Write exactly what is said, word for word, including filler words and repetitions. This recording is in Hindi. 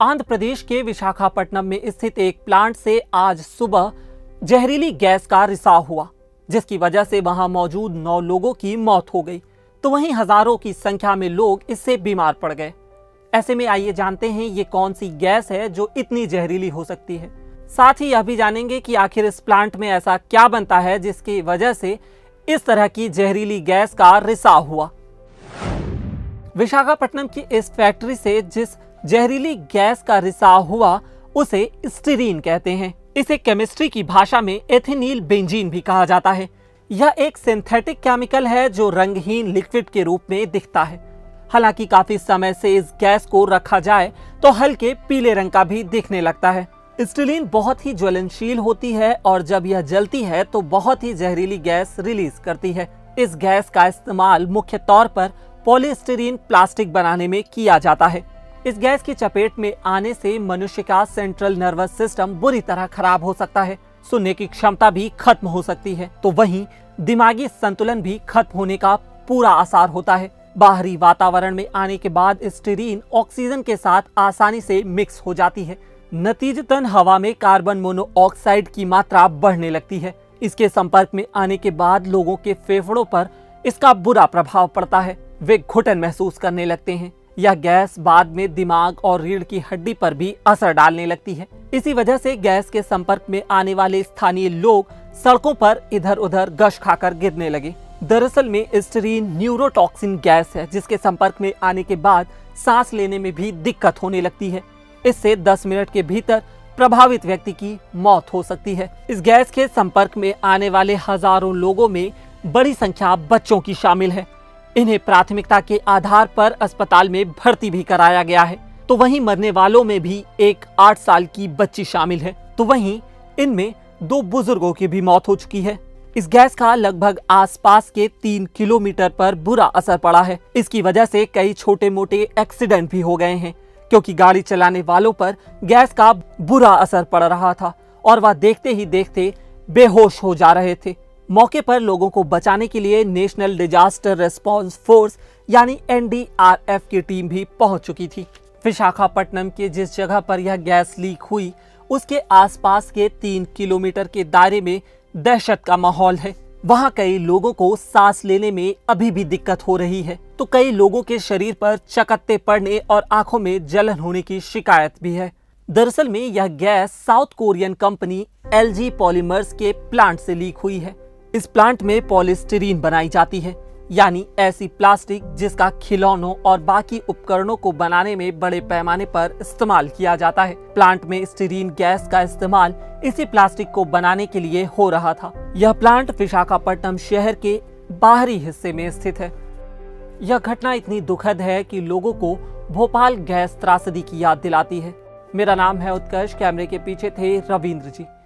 आंध्र प्रदेश के विशाखापट्टनम में स्थित एक प्लांट से आज सुबह जहरीली गैस का रिसाव हुआ, जिसकी वजह से वहां मौजूद नौ लोगों की मौत हो गई, तो वहीं हजारों की संख्या में लोग इससे बीमार पड़ गए। ऐसे में आइए जानते हैं ये कौन सी गैस है जो इतनी जहरीली हो सकती है। साथ ही यह भी जानेंगे कि आखिर इस प्लांट में ऐसा क्या बनता है जिसकी वजह से इस तरह की जहरीली गैस का रिसाव हुआ। विशाखापट्टनम की इस फैक्ट्री से जिस जहरीली गैस का रिसाव हुआ उसे स्टीरीन कहते हैं। इसे केमिस्ट्री की भाषा में एथिनील बेंजीन भी कहा जाता है। यह एक सिंथेटिक केमिकल है जो रंगहीन लिक्विड के रूप में दिखता है। हालांकि काफी समय से इस गैस को रखा जाए तो हल्के पीले रंग का भी दिखने लगता है। स्टीरीन बहुत ही ज्वलनशील होती है और जब यह जलती है तो बहुत ही जहरीली गैस रिलीज करती है। इस गैस का इस्तेमाल मुख्य तौर पर पॉलीस्टरीन प्लास्टिक बनाने में किया जाता है। इस गैस की चपेट में आने से मनुष्य का सेंट्रल नर्वस सिस्टम बुरी तरह खराब हो सकता है, सुनने की क्षमता भी खत्म हो सकती है, तो वहीं दिमागी संतुलन भी खत्म होने का पूरा आसार होता है। बाहरी वातावरण में आने के बाद स्टीरीन ऑक्सीजन के साथ आसानी से मिक्स हो जाती है। नतीजतन हवा में कार्बन मोनोऑक्साइड की मात्रा बढ़ने लगती है। इसके संपर्क में आने के बाद लोगों के फेफड़ों पर इसका बुरा प्रभाव पड़ता है, वे घुटन महसूस करने लगते हैं। यह गैस बाद में दिमाग और रीढ़ की हड्डी पर भी असर डालने लगती है। इसी वजह से गैस के संपर्क में आने वाले स्थानीय लोग सड़कों पर इधर उधर गश खाकर गिरने लगे। दरअसल में स्टीरीन न्यूरोटॉक्सिन गैस है, जिसके संपर्क में आने के बाद सांस लेने में भी दिक्कत होने लगती है। इससे दस मिनट के भीतर प्रभावित व्यक्ति की मौत हो सकती है। इस गैस के संपर्क में आने वाले हजारों लोगों में बड़ी संख्या बच्चों की शामिल है। इन्हें प्राथमिकता के आधार पर अस्पताल में भर्ती भी कराया गया है, तो वहीं मरने वालों में भी एक आठ साल की बच्ची शामिल है, तो वहीं इनमें दो बुजुर्गों की भी मौत हो चुकी है। इस गैस का लगभग आसपास के तीन किलोमीटर पर बुरा असर पड़ा है। इसकी वजह से कई छोटे मोटे एक्सीडेंट भी हो गए हैं, क्योंकि गाड़ी चलाने वालों पर गैस का बुरा असर पड़ रहा था और वह देखते ही देखते बेहोश हो जा रहे थे। मौके पर लोगों को बचाने के लिए नेशनल डिजास्टर रेस्पॉन्स फोर्स यानी एन डी आर एफ की टीम भी पहुंच चुकी थी। विशाखापट्टनम के जिस जगह पर यह गैस लीक हुई उसके आसपास के तीन किलोमीटर के दायरे में दहशत का माहौल है। वहां कई लोगों को सांस लेने में अभी भी दिक्कत हो रही है, तो कई लोगों के शरीर पर चकत्ते पड़ने और आंखों में जलन होने की शिकायत भी है। दरअसल में यह gas south Korean company L G polymers के प्लांट से लीक हुई है। इस प्लांट में पॉलीस्टरीन बनाई जाती है, यानी ऐसी प्लास्टिक जिसका खिलौनों और बाकी उपकरणों को बनाने में बड़े पैमाने पर इस्तेमाल किया जाता है। प्लांट में स्टीरीन गैस का इस्तेमाल इसी प्लास्टिक को बनाने के लिए हो रहा था। यह प्लांट विशाखापट्टनम शहर के बाहरी हिस्से में स्थित है। यह घटना इतनी दुखद है कि लोगों को भोपाल गैस त्रासदी की याद दिलाती है। मेरा नाम है उत्कर्ष, कैमरे के पीछे थे रविंद्र जी।